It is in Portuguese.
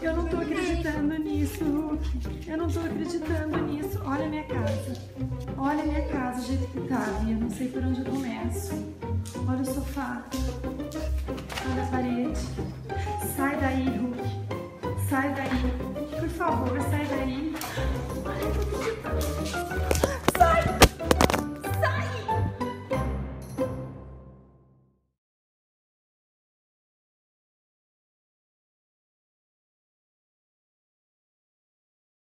Eu não tô acreditando nisso, Luke. Eu não tô acreditando nisso. Olha a minha casa. Olha a minha casa, do jeito que tá. Eu não sei por onde eu começo. Olha o sofá. Olha a parede. Sai daí, Luke. Sai daí. Por favor, sai daí. Ai, eu tô acreditando.